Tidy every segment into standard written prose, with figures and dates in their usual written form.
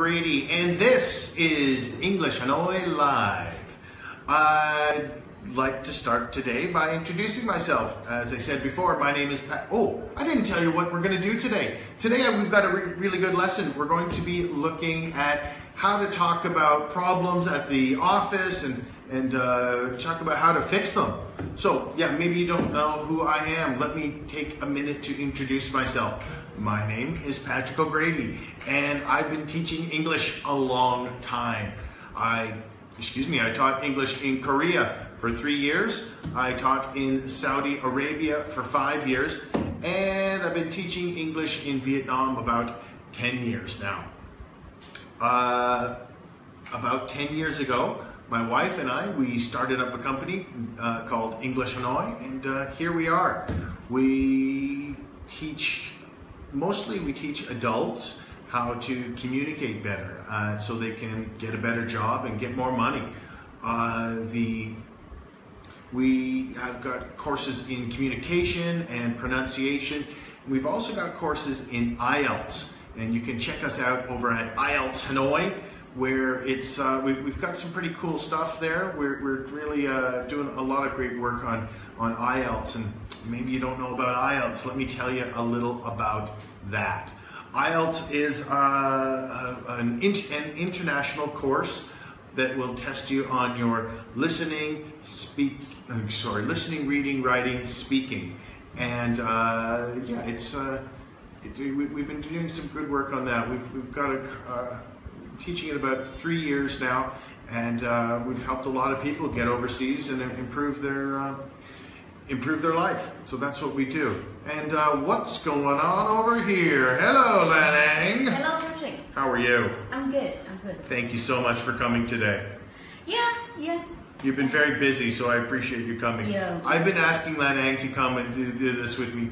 O'Grady, and this is English Hanoi Live. I'd like to start today by introducing myself. As I said before, my name is Pat. Oh, I didn't tell you what we're going to do today. Today we've got a really good lesson. We're going to be looking at how to talk about problems at the office and talk about how to fix them. So yeah, maybe you don't know who I am. Let me take a minute to introduce myself. My name is Patrick O'Grady, and I've been teaching English a long time. I taught English in Korea for 3 years. I taught in Saudi Arabia for 5 years, and I've been teaching English in Vietnam about 10 years now. About 10 years ago, my wife and I, we started up a company called English Hanoi, and here we are. We teach adults how to communicate better so they can get a better job and get more money. We have got courses in communication and pronunciation. We've also got courses in IELTS, and you can check us out over at IELTS Hanoi, where it's we've got some pretty cool stuff there. We're really doing a lot of great work on IELTS, and maybe you don't know about IELTS. Let me tell you a little about that. IELTS is an international course that will test you on your listening, reading, writing, speaking, and yeah, it's we've been doing some good work on that. We've got teaching it about 3 years now, and we've helped a lot of people get overseas and improve their life. So that's what we do. And what's going on over here? Hello, Lan Anh. Hello, Patrick. How are you? I'm good. I'm good. Thank you so much for coming today. Yeah. Yes. You've been very busy, so I appreciate you coming. Yeah. I've been asking Lan Anh to come and do this with me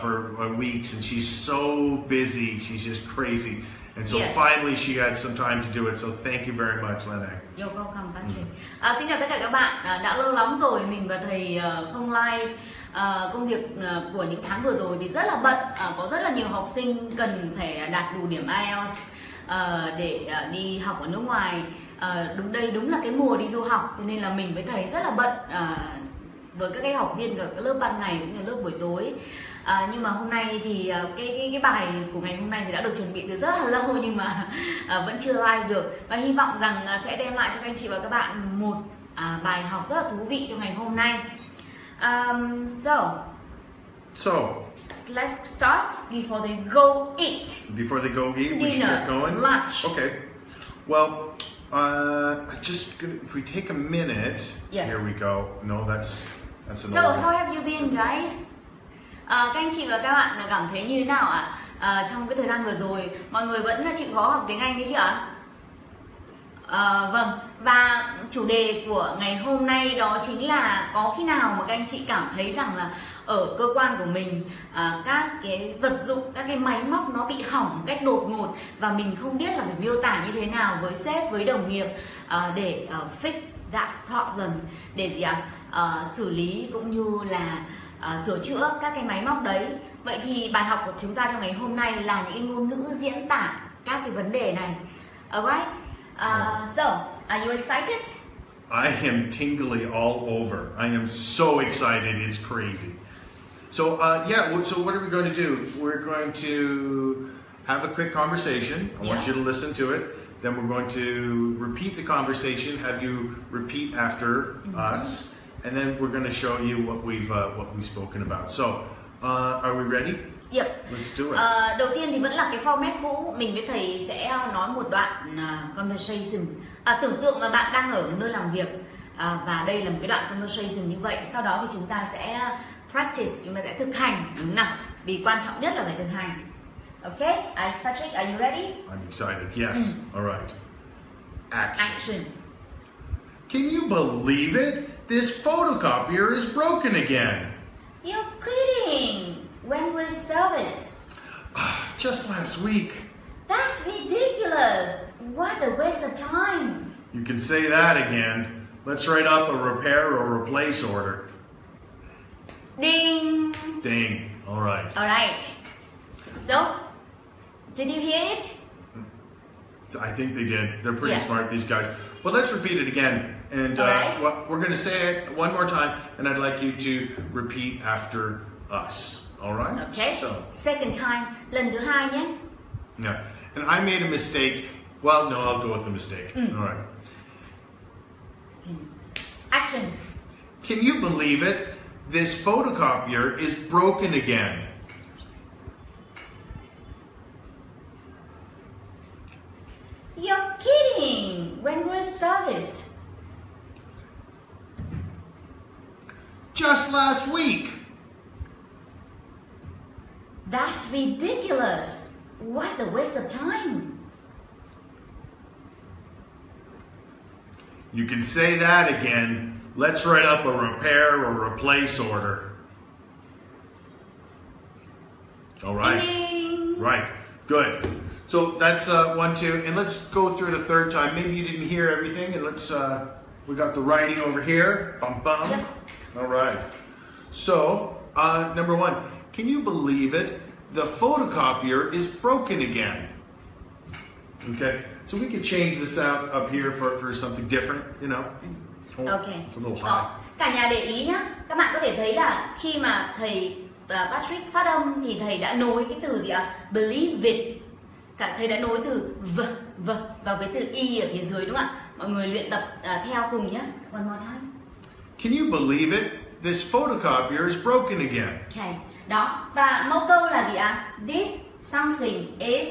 for weeks, and she's so busy. She's just crazy. And so yes, finally she had some time to do it, so thank you very much, Lan Anh. You're welcome, Patrick. Xin chào tất cả các bạn. Đã lâu lắm rồi mình và thầy không live. Công việc của những tháng vừa rồi thì rất là bận. Có rất là nhiều học sinh cần phải đạt đủ điểm IELTS để đi học ở nước ngoài. Đây đúng là cái mùa đi du học, nên là mình với thầy rất là bận với các cái học viên ở các lớp ban ngày cũng như lớp buổi tối. Nhưng mà hôm nay thì cái bài của ngày hôm nay thì đã được chuẩn bị từ rất là lâu, nhưng mà vẫn chưa live được, và hy vọng rằng sẽ đem lại cho các anh chị và các bạn một bài học rất là thú vị trong ngày hôm nay. So let's start before they go eat. Before they go eat, we should get going. Lunch. Okay. Well, if we take a minute. Yes. Here we go. No, that's an old one. So how have you been, guys? Các anh chị và các bạn cảm thấy như thế nào ạ? Trong cái thời gian vừa rồi, mọi người vẫn chịu khó học tiếng Anh đấy chứ ạ? Vâng, và chủ đề của ngày hôm nay đó chính là có khi nào mà các anh chị cảm thấy rằng là ở cơ quan của mình các cái vật dụng, các cái máy móc nó bị hỏng cách đột ngột, và mình không biết là phải miêu tả như thế nào với sếp, với đồng nghiệp để fix that problem, để gì ạ? Xử lý cũng như là sửa chữa các cái máy móc đấy. Vậy thì bài học của chúng ta trong ngày hôm nay là những cái ngôn ngữ diễn tả các cái vấn đề này. Alright? So, are you excited? I am tingly all over. I am so excited, it's crazy. So, so what are we going to do? We're going to have a quick conversation. I want you to listen to it. Then we're going to repeat the conversation, have you repeat after us. And then we're going to show you what we've spoken about. So, are we ready? Yep. Let's do it. Đầu tiên thì vẫn là cái format cũ, mình với thầy sẽ nói một đoạn conversation. Tưởng tượng là bạn đang ở một nơi làm việc và đây là một cái đoạn conversation như vậy. Sau đó thì chúng ta sẽ practice, chúng ta sẽ thực hành, đúng không nào? Vì quan trọng nhất là phải thực hành. Okay, Patrick, are you ready? I'm excited. Yes. All right. Action. Can you believe it? This photocopier is broken again. You're kidding! When was it serviced? Just last week. That's ridiculous! What a waste of time! You can say that again. Let's write up a repair or replace order. Ding! Ding. Alright. Alright. So, did you hear it? I think they did. They're pretty smart, these guys. But let's repeat it again. And we're going to say it one more time, and I'd like you to repeat after us. All right? Okay. So. Second time. Lần thứ hai nhé. Yeah. And I made a mistake. Well, no, I'll go with the mistake. All right. Action. Can you believe it? This photocopier is broken again. You're kidding! When was serviced? Just last week! That's ridiculous! What a waste of time! You can say that again. Let's write up a repair or replace order. All right. Ding. Right. Good. So that's 1, 2, and let's go through it a third time. Maybe you didn't hear everything, and let's. We got the writing over here. Bum bum. Yep. All right. So number 1, can you believe it? The photocopier is broken again. Okay. So we could change this out up here for something different. You know. Okay. It's a little high. Cả nhà để ý nhá. Các bạn có thể thấy là khi mà thầy Patrick phát âm thì thầy đã nối cái từ gì ạ? Believe it. Cả thầy đã nối từ v vào với từ y ở phía dưới đúng không ạ? Mọi người luyện tập theo cùng nhé. One more time. Can you believe it? This photocopier is broken again. Okay. Đó. Và mẫu câu là gì ạ? This something is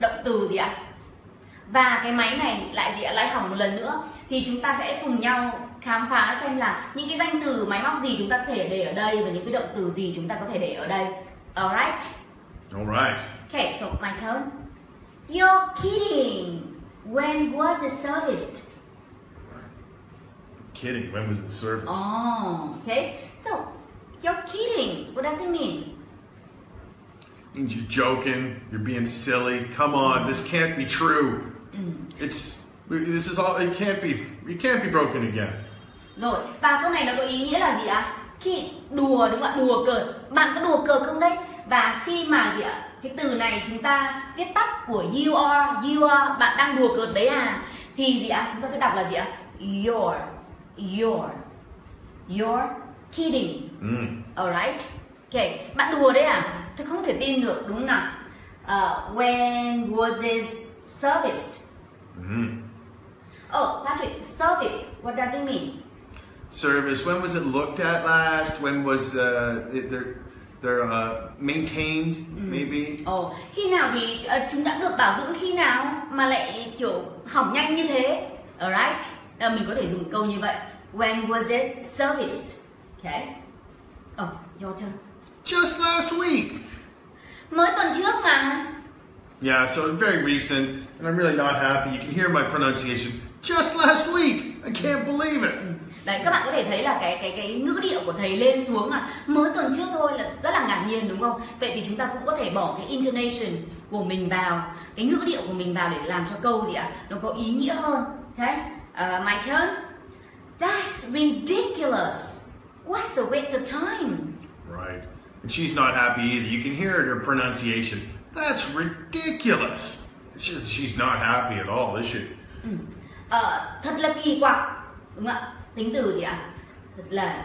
động từ gì ạ? Và cái máy này lại gì ạ? Lại hỏng một lần nữa. Thì chúng ta sẽ cùng nhau khám phá xem là những cái danh từ máy móc gì chúng ta có thể để ở đây và những cái động từ gì chúng ta có thể để ở đây. Alright. Alright. Okay, so my turn. You're kidding. When was it serviced? Kidding. When was it serviced? Oh, okay. So, you're kidding. What does it mean? It means you're joking. You're being silly. Come on, this can't be true. This is all. It can't be broken again. Rồi, và câu này nó có ý nghĩa là gì ạ? Khi đùa đúng không ạ? Đùa cợt. Bạn có đùa cợt không đấy? Và khi mà gì ạ? Cái từ này chúng ta viết tắt của you are, bạn đang đùa cợt đấy à? Thì gì ạ? Chúng ta sẽ đọc là gì ạ? You're kidding. Alright. Okay, bạn đùa đấy à? Tôi không thể tin được đúng nào. When was it serviced? Oh, Patrick, service, what does it mean? Service, when was it looked at last? When was they're maintained, maybe? Oh, khi nào thì chúng đã được bảo dưỡng khi nào mà lại kiểu hỏng nhanh như thế? Alright, mình có thể dùng câu như vậy. When was it serviced? Okay. Oh, your turn. Just last week. Mới tuần trước mà. Yeah, so very recent, and I'm really not happy. You can hear my pronunciation. Just last week. I can't believe it. Đấy, các bạn có thể thấy là cái ngữ điệu của thầy lên xuống là mới tuần trước thôi là rất là ngạc nhiên đúng không? Vậy thì chúng ta cũng có thể bỏ cái intonation của mình vào, cái ngữ điệu của mình vào để làm cho câu gì ạ? Nó có ý nghĩa hơn. Okay? My turn. That's ridiculous. What's a waste of time? Right. And she's not happy either. You can hear her pronunciation. That's ridiculous. She's not happy at all, is she? Thật là kỳ quặc, đúng không ạ? Tính từ gì ạ? Thật là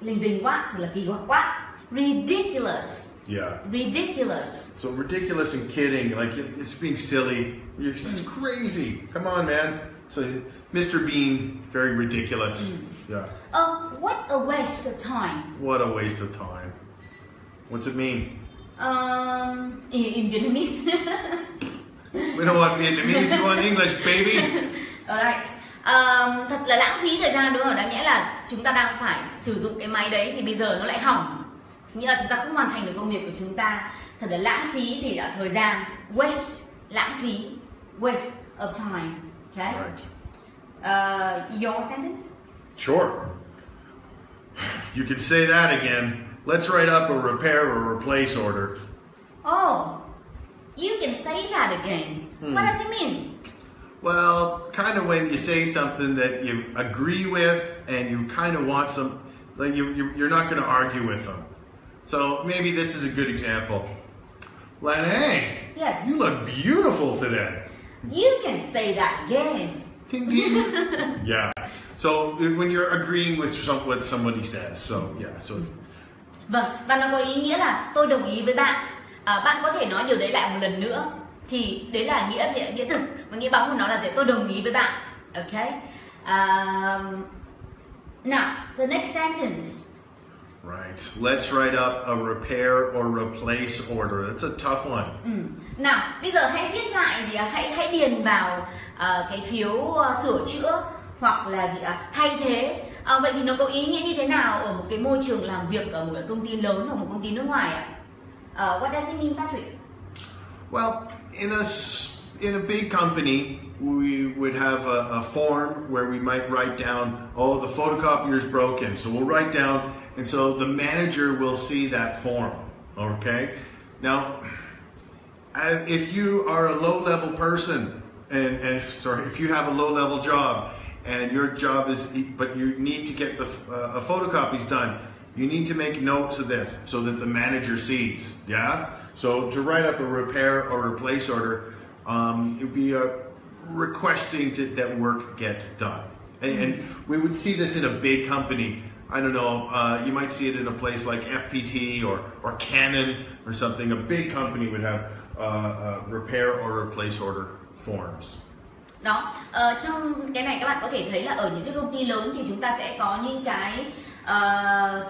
linh tinh quá, thật là kỳ quặc quá. Ridiculous. Yeah. Ridiculous. So ridiculous and kidding, like it's being silly. It's crazy. Come on, man. So Mr. Bean, very ridiculous. Yeah. Oh, what a waste of time. What a waste of time. What's it mean? In Vietnamese. We don't want Vietnamese, we want English, baby. Alright. Thật là lãng phí thời gian đúng không? Đáng nghĩa là chúng ta đang phải sử dụng cái máy đấy thì bây giờ nó lại hỏng. Nghĩa là chúng ta không hoàn thành được công việc của chúng ta. Thật là lãng phí thì là thời gian. Waste, lãng phí. Waste of time. Okay. Right. Your sentence? Sure. You can say that again. Let's write up a repair or replace order. Oh, you can say that again. What does it mean? Well, kind of when you say something that you agree with and you kind of want some, like you're not going to argue with them. So maybe this is a good example. Lan Anh. Yes. You look beautiful today. You can say that again. Ding, ding. Yeah. So when you're agreeing with what somebody says, so yeah. So. Vâng, và nó có ý nghĩa là tôi đồng ý với bạn. Bạn có thể nói điều đấy lại một lần nữa. Thì đấy là nghĩa thực. Và nghĩa bóng của nó là gì? Tôi đồng ý với bạn. Okay. Now the next sentence. Right. Let's write up a repair or replace order. That's a tough one. Nào, bây giờ hãy viết lại gì? Hãy điền vào cái phiếu sửa chữa hoặc là gì? Thay thế. Vậy thì nó có ý nghĩa như thế nào ở một cái môi trường làm việc ở một cái công ty lớn hoặc một công ty nước ngoài ạ? What does it mean, Patrick? Well, in a big company, we would have a form where we might write down, oh, the photocopier is broken. So we'll write down, and so the manager will see that form, okay? Now, if you are a low-level person, if you have a low-level job, and your job is, but you need to get the photocopies done, you need to make notes of this so that the manager sees, yeah? So to write up a repair or replace order, it would be requesting that work get done. And we would see this in a big company. I don't know, you might see it in a place like FPT or Canon or something. A big company would have repair or replace order forms. Đó, trong cái này các bạn có thể thấy là ở những cái công ty lớn thì chúng ta sẽ có những cái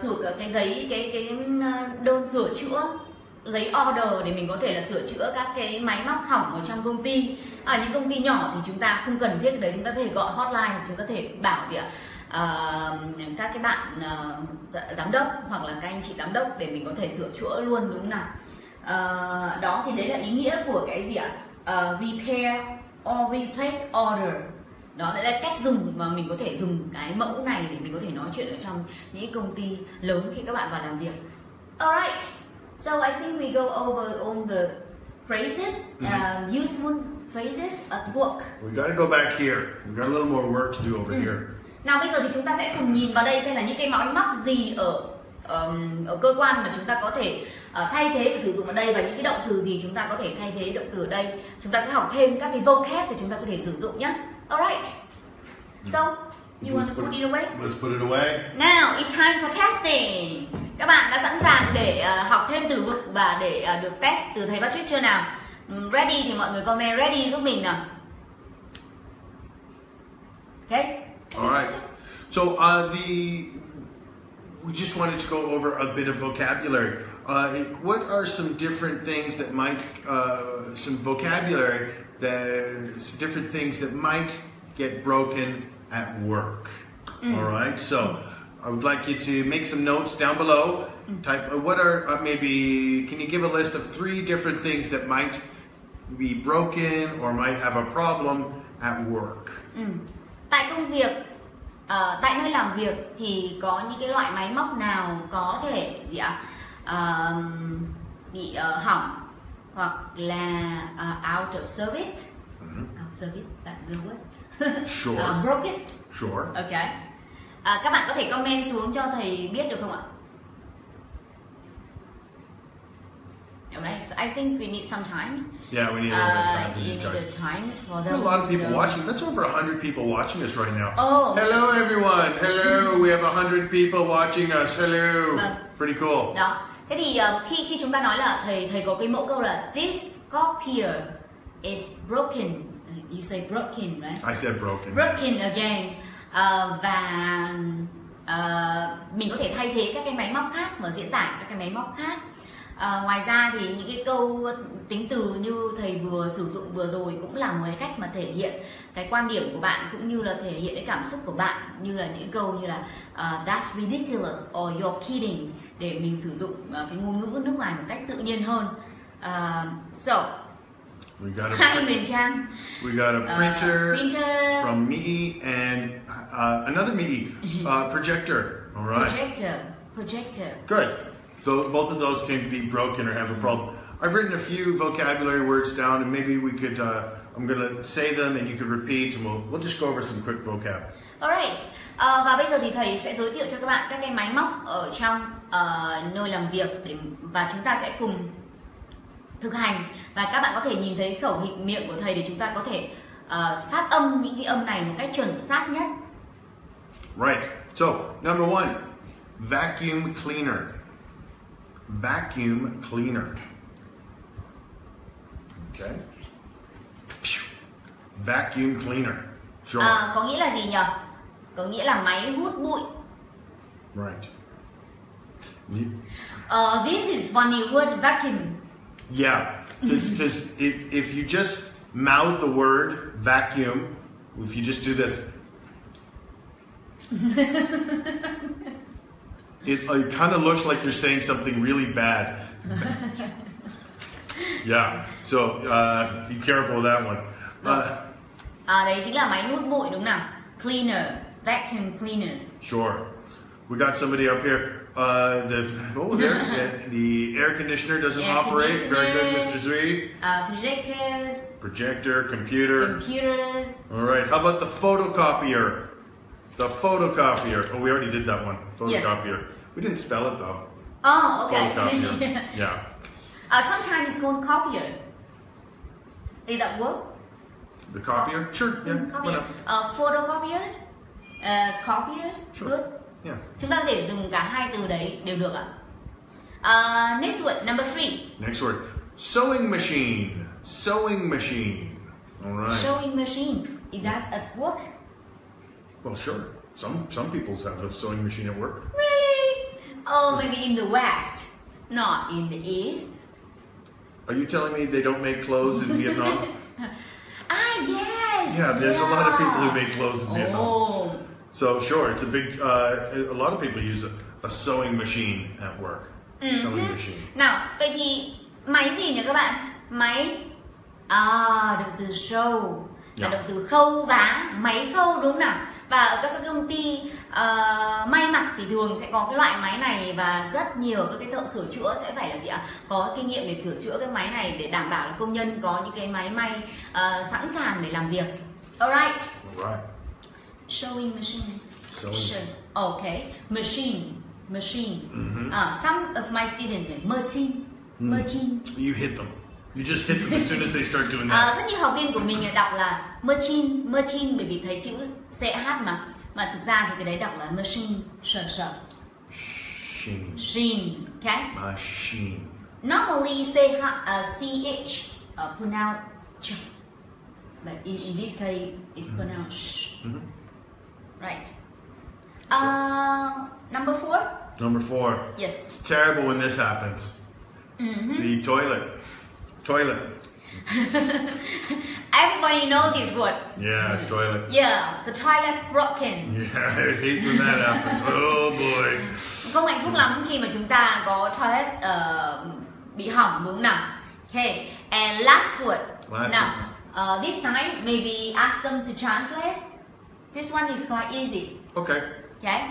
sửa cái giấy, cái đơn sửa chữa, giấy order để mình có thể là sửa chữa các cái máy móc hỏng ở trong công ty. Ở những công ty nhỏ thì chúng ta không cần thiết đấy, chúng ta có thể gọi hotline hoặc chúng ta có thể bảo gì ạ, các cái bạn giám đốc hoặc là các anh chị giám đốc để mình có thể sửa chữa luôn, đúng không nào? Đó thì đấy là ý nghĩa của cái gì ạ, repair or replace order. Đó, đấy là cách dùng mà mình có thể dùng cái mẫu này để mình có thể nói chuyện ở trong những công ty lớn khi các bạn vào làm việc. Alright, so I think we go over all the phrases, useful phrases at work. We gotta go back here. We got a little more work to do over here. Nào bây giờ thì chúng ta sẽ cùng nhìn vào đây xem là những cái máy móc gì ở cơ quan mà chúng ta có thể thay thế và sử dụng ở đây, và những cái động từ gì chúng ta có thể thay thế động từ ở đây. Chúng ta sẽ học thêm các cái vocab để chúng ta có thể sử dụng nhé. Alright, so you want to put it away? Let's put it away. Now it's time for testing. Các bạn đã sẵn sàng để học thêm từ vựng và để được test từ thầy Patrick chưa nào? Ready thì mọi người comment ready giúp mình nào. Okay. Alright. So we just wanted to go over a bit of vocabulary. What are some different things that might, some different things that might get broken at work? All right, so I would like you to make some notes down below. Type what are maybe, can you give a list of 3 different things that might be broken or might have a problem at work? Tại công việc, tại nơi làm việc thì có những cái loại máy móc nào có thể gì ạ, bị hỏng hoặc là out of service, that's the word. Sure. Broken. Sure. Okay. Các bạn có thể comment xuống cho thầy biết được không ạ? Alright, so I think we need some time. Yeah, we need a little bit of time for these guys. For them, a lot of people watching. That's over 100 people watching us right now. Oh. Hello everyone. Hello. We have 100 people watching us. Hello. Pretty cool. Đó. Thế thì khi chúng ta nói là thầy có cái mẫu câu là this copier is broken. You say broken, right? I said broken. Broken again. Và mình có thể thay thế các cái máy móc khác và diễn tả các cái máy móc khác. Ngoài ra thì những cái câu tính từ như thầy vừa sử dụng vừa rồi cũng là một cái cách mà thể hiện cái quan điểm của bạn cũng như là thể hiện cái cảm xúc của bạn, như là những câu như là that's ridiculous or you're kidding, để mình sử dụng cái ngôn ngữ nước ngoài một cách tự nhiên hơn. So hi Minh Trang. We got a printer from me and another me, projector. All right. Projector. Good. So both of those can be broken or have a problem. I've written a few vocabulary words down, and maybe we could. I'm gonna say them, and you could repeat, and we'll just go over some quick vocab. All right. Và bây giờ thì thầy sẽ giới thiệu cho các bạn các cái máy móc ở trong nơi làm việc, và chúng ta sẽ cùng thực hành. Và các bạn có thể nhìn thấy khẩu hình miệng của thầy để chúng ta có thể phát âm những cái âm này một cách chuẩn xác nhất. Right. So, number one, vacuum cleaner. Vacuum cleaner. Okay. Vacuum cleaner. Sure. À, có nghĩa là gì nhỉ? Có nghĩa là máy hút bụi. Right. This is funny word, vacuum. Yeah, because if you just mouth the word vacuum, if you just do this, it kind of looks like you're saying something really bad. Yeah, so be careful with that one. Đấy chính là máy hút bụi đúng không? Cleaner, vacuum cleaners. Sure. We got somebody up here. The air conditioner doesn't operate. Very good, Mr. Zui. Projectors. Projector, computer. Computers. All right. How about the photocopier? The photocopier. Oh, we already did that one. Photocopier. Yes. We didn't spell it though. Oh, okay. Photocopier. Yeah. Sometimes it's called copier. Did that work? The copier. Sure. Yeah. Copier. Photocopier. Copiers. Sure. Good. Yeah. Chúng ta có thể dùng cả hai từ đấy đều được ạ. Next word, number 3. Next word, sewing machine. Sewing machine. All right. Sewing machine. Is that at work? Well, sure. Some people have a sewing machine at work. Really? Oh, maybe in the West, not in the East. Are you telling me they don't make clothes in Vietnam? Ah, yes. Yeah, there's a lot of people who make clothes in Vietnam. So sure, it's a big. A lot of people use a sewing machine at work. Sewing machine. Nào, vậy thì máy gì nhỉ các bạn? Máy. À, động từ sew. Là động từ khâu vá, máy khâu đúng nào? Và ở các công ty may mặc thì thường sẽ có cái loại máy này và rất nhiều các cái thợ sửa chữa sẽ phải là gì ạ? Có kinh nghiệm để sửa chữa cái máy này để đảm bảo là công nhân có những cái máy may sẵn sàng để làm việc. Alright. Alright. Sewing machine. Sewing. Okay. Machine. Machine. Some of my students like machine. Machine. You hit them. You just hit them as soon as they start doing that. Rất nhiều học viên của mình đọc là machine, machine bởi vì thấy chữ CH mà thực ra thì cái đấy đọc là machine, Machine. Machine. Okay. Machine. Normally CH pronounce ch, but in this case it's pronounced sh. Right. Number 4? Number 4. Yes. It's terrible when this happens. The toilet. Toilet. Everybody knows this word. Yeah, toilet. Yeah, the toilet's broken. Yeah, I hate when that happens. Oh boy. Không hạnh phúc lắm khi mà chúng ta có toilet bị hỏng đúng không nào? Okay, and last word. Last now, word. This time maybe ask them to translate. This one is quite easy. Okay. Okay.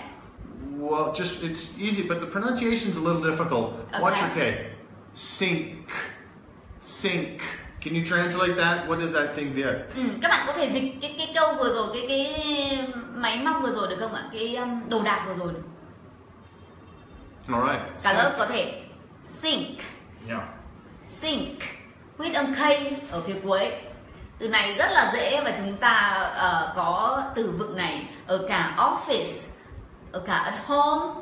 Well, just it's easy, but the pronunciation's a little difficult. Okay. Watch your K. Sink. Sink. Can you translate that? What is that thing there? Các bạn có thể dịch cái câu vừa rồi, cái máy móc vừa rồi được không ạ? Cái đồ đạc vừa rồi. All right. Cả lớp có thể sink. Yeah. Sink. With âm K ở phía cuối. Từ này rất là dễ và chúng ta có từ vựng này ở cả office, ở cả at home,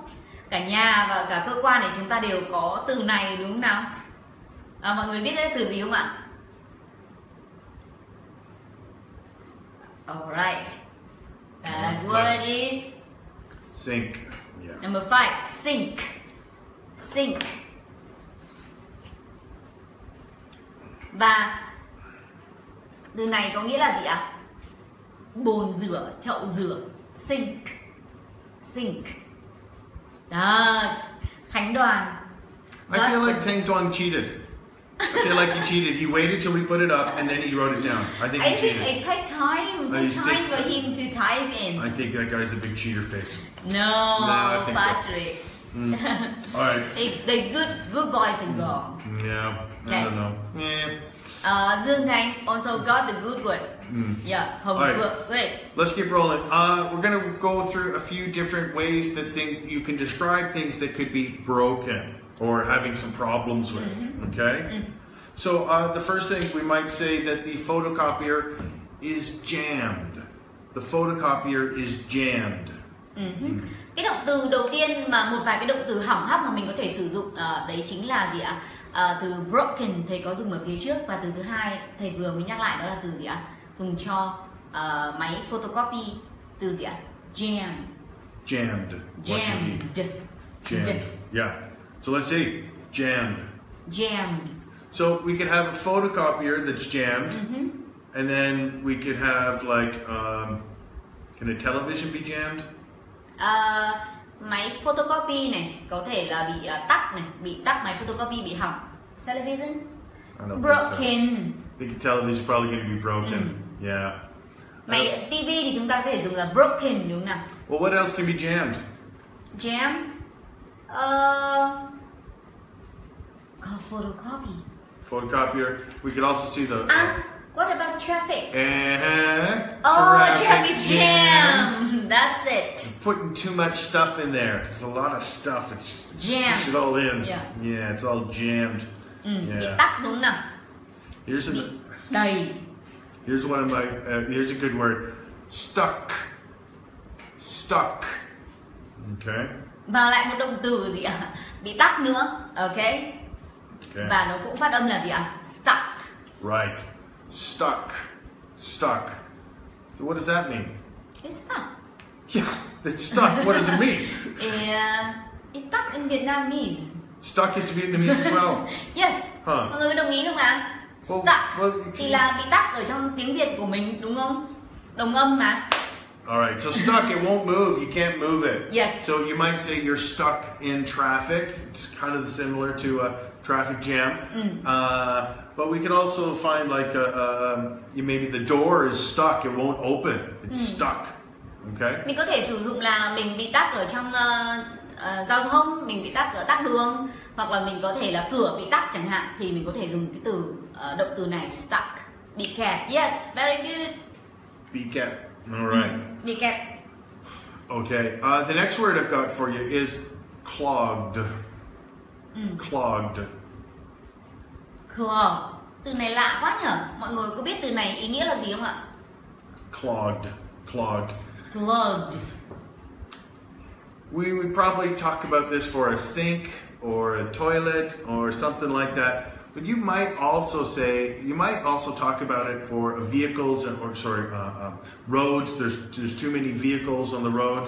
cả nhà và cả cơ quan này chúng ta đều có từ này đúng không nào? Mọi người biết đấy từ gì không ạ? Alright. That word is sink. Yeah. Number 5, sink. Sink. Và từ này có nghĩa là gì ạ? Bồn rửa, chậu rửa. Sink. Sink. Đó. Khánh Đoàn. I feel like Thanh Toàn cheated. I feel like he cheated. He waited till we put it up and then he wrote it down. I think he cheated. I think it takes time. It took time for him to type in. I think that guy's a big cheater face. No, Patrick. So. All right. They good boys and girls. Yeah. Okay. I don't know. Yeah. Dương Thanh also got the good word. Yeah, Hồng Phượng. Wait. Let's keep rolling. We're going to go through a few different ways that you can describe things that could be broken or having some problems with. Okay? So the first thing we might say that the photocopier is jammed. The photocopier is jammed. Cái động từ đầu tiên mà một vài cái động từ hỏng hóc mà mình có thể sử dụng đấy chính là gì ạ? Từ broken thầy có dùng ở phía trước, và từ thứ hai thầy vừa mới nhắc lại đó là từ gì ạ? Dùng cho máy photocopy từ gì ạ? Jam. Jammed. Jammed. Jammed. Yeah. So let's see. Jammed. Jammed. So we could have a photocopier that's jammed, and then we could have like, can a television be jammed? Máy photocopy này có thể là bị tắc này, bị tắc máy photocopy bị hỏng. Television? Broken. I think television is probably going to be broken. Yeah. Máy TV thì chúng ta có thể dùng là broken đúng không nào? Well, what else can be jammed? Jam? Photocopy. Photocopier. We could also see the. What about traffic? Oh, traffic jam. That's it. You're putting too much stuff in there. There's a lot of stuff. It's jammed. Push it all in. Yeah. Yeah, it's all jammed. Bị tắc đúng không? Here's a. Đầy. Here's one of my. Here's a good word. Stuck. Stuck. Okay. Và lại một động từ gì ạ? Bị tắc nữa. Okay. Okay. Và nó cũng phát âm là gì ạ? Stuck. Right. Stuck. Stuck. So what does that mean? It's stuck. Yeah, it's stuck. What does it mean? It's stuck in Vietnamese. Stuck is Vietnamese as well? Yes. Huh. Mọi người đồng ý không ạ? Stuck. Well, thì là bị tắc ở trong tiếng Việt của mình đúng không? Đồng âm mà. Alright, so stuck, it won't move, you can't move it. Yes. So you might say you're stuck in traffic. It's kind of similar to a traffic jam. But we could also find like maybe the door is stuck, it won't open. It's stuck. Okay? Mình có thể sử dụng là mình bị tắc ở trong giao thông, mình bị tắc ở tắc đường, hoặc là mình có thể là cửa bị tắc chẳng hạn, thì mình có thể dùng cái từ động từ này stuck, bị kẹt. Yes, very good. Bị kẹt. All right. Bị kẹt. Okay. The next word I've got for you is clogged. Clogged. Clogged. Từ này lạ quá nhở? Mọi người có biết từ này ý nghĩa là gì không ạ? Clogged. Clogged. Clogged. We would probably talk about this for a sink or a toilet or something like that. But you might also say, you might also talk about it for vehicles or sorry, roads. There's too many vehicles on the road.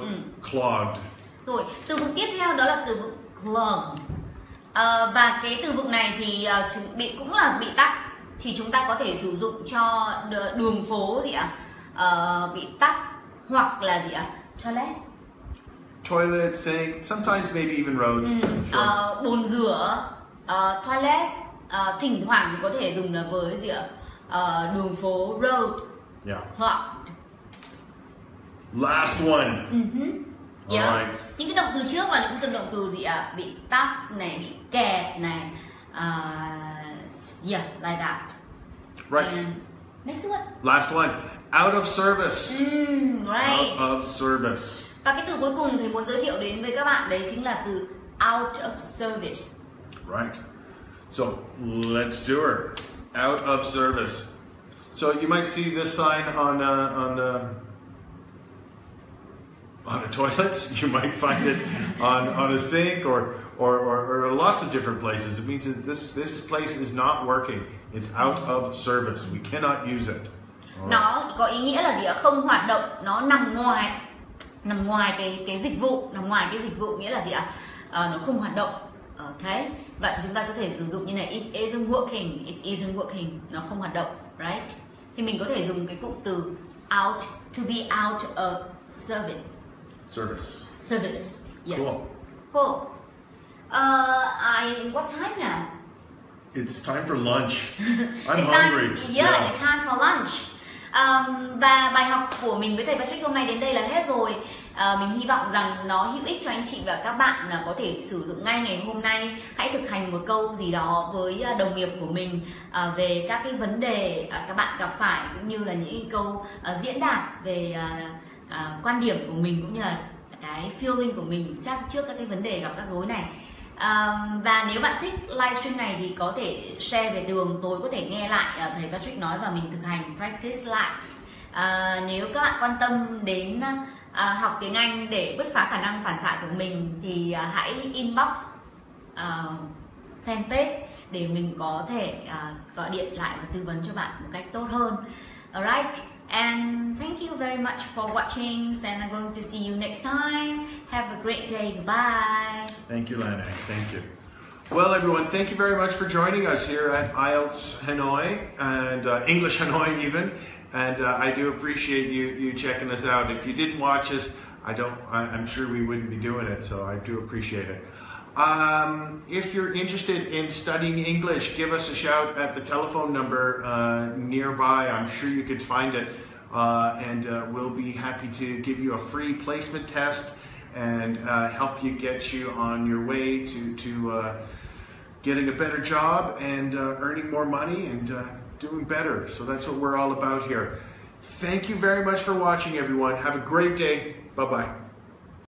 Clogged. Rồi, từ vựng tiếp theo đó là từ vựng clogged. Và cái từ vựng này thì cũng là bị tắc, thì chúng ta có thể sử dụng cho đường phố gì ạ? Bị tắc hoặc là gì ạ? Toilet. Toilet, sink, sometimes maybe even roads. Bồn rửa, toilet, thỉnh thoảng thì có thể dùng là với gì ạ? Đường phố, road. Yeah. Clogged. Last one. Yeah. Những cái động từ trước là những động từ gì ạ? Bị tắc này, bị kẹt này. Yeah, like that. Right. And next one. Last one. Out of service. Right. Out of service. Và cái từ cuối cùng thì muốn giới thiệu đến với các bạn đấy chính là từ out of service. Right. So let's do it. Out of service. So you might see this sign on a toilet. You might find it on a sink or lots of different places. It means that this place is not working. It's out of service. We cannot use it. Nó có ý nghĩa là gì ạ? Không hoạt động. Nó nằm ngoài cái dịch vụ, nghĩa là gì ạ? Nó không hoạt động. Okay. Vậy thì chúng ta có thể sử dụng như này: it isn't working, nó không hoạt động, right? Thì mình có thể dùng cái cụm từ out, to be out of service. Service. Yes. Cool. What time now? It's time for lunch. I'm hungry. It's time for lunch. Và bài học của mình với thầy Patrick hôm nay đến đây là hết rồi. Mình hy vọng rằng nó hữu ích cho anh chị và các bạn là có thể sử dụng ngay ngày hôm nay. Hãy thực hành một câu gì đó với đồng nghiệp của mình về các cái vấn đề các bạn gặp phải, cũng như là những câu diễn đạt về quan điểm của mình, cũng như là cái feeling của mình chắc trước các cái vấn đề gặp rắc rối này. Và nếu bạn thích livestream này thì có thể share về đường, tôi có thể nghe lại thầy Patrick nói và mình thực hành practice lại. Nếu các bạn quan tâm đến học tiếng Anh để bứt phá khả năng phản xạ của mình thì hãy inbox fanpage để mình có thể gọi điện lại và tư vấn cho bạn một cách tốt hơn. Alright, and thank you very much for watching, and I'm going to see you next time. Have a great day. Goodbye. Thank you, Lan Anh. Thank you. Well, everyone, thank you very much for joining us here at IELTS Hanoi, and English Hanoi even. And I do appreciate you checking us out. If you didn't watch us, I'm sure we wouldn't be doing it, so I do appreciate it. If you're interested in studying English, give us a shout at the telephone number nearby. I'm sure you could find it, and we'll be happy to give you a free placement test and help you get you on your way to getting a better job and earning more money and doing better. So that's what we're all about here. Thank you very much for watching, everyone. Have a great day. Bye-bye.